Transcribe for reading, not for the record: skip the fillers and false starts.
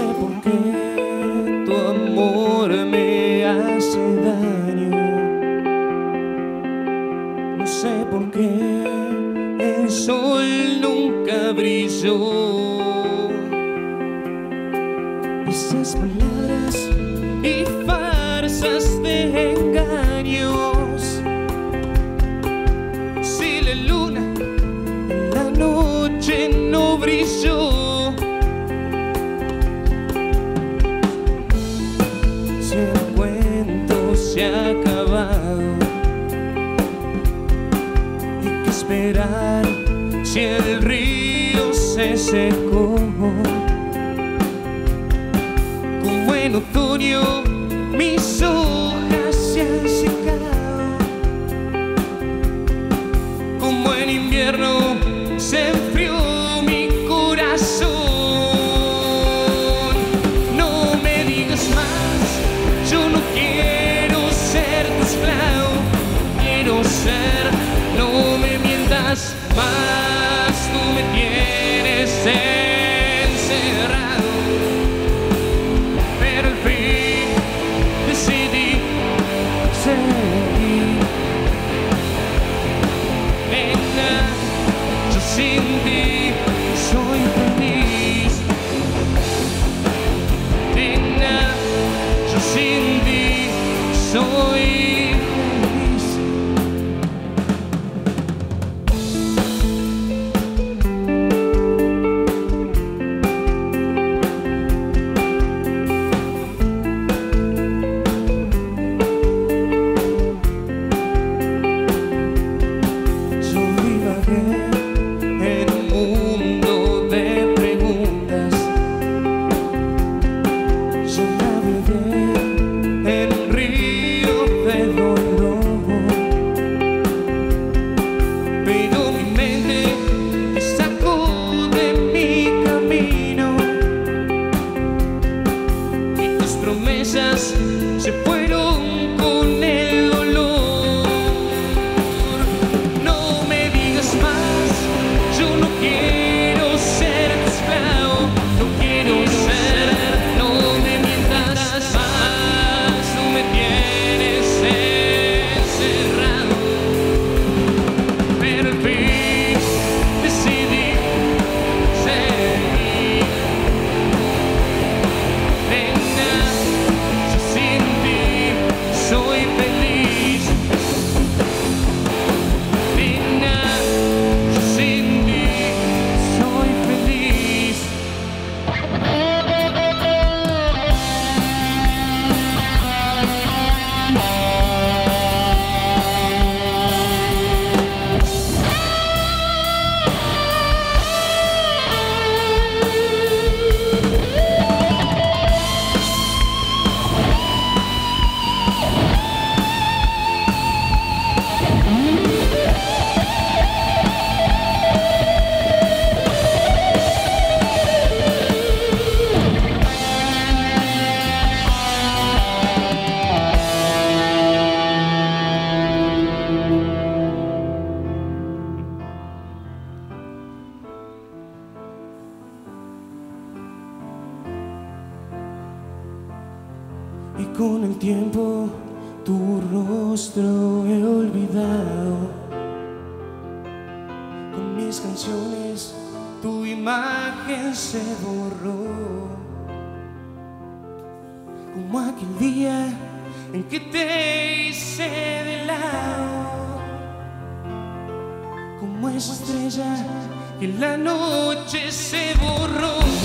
sé por qué tu amor me hace daño. No sé por qué el sol nunca brilló. Esas palabras y farsas de engaños. Si la luna en la noche no brilló, si el cuento se ha acabado, hay que esperar si el río se secó. En otoño mis hojas se han secado, como en invierno se enfrió mi corazón. No me digas más, yo no quiero ser tu esclavo, quiero ser, no me mientas más, tú me tienes encerrado. Sin ti soy feliz, nena, yo sin ti soy feliz. Yo divagué se fueron con el dolor. No me digas más, yo no quiero ser esclavo, no quiero ser, no me mientas más, tú me tienes encerrado. Pero al fin decidí seguir. Venga, soy feliz, nena, yo sin ti soy feliz. Y con el tiempo tu rostro he olvidado, con mis canciones tu imagen se borró, como aquel día en que te hice de lado, como esa estrella que en la noche se borró.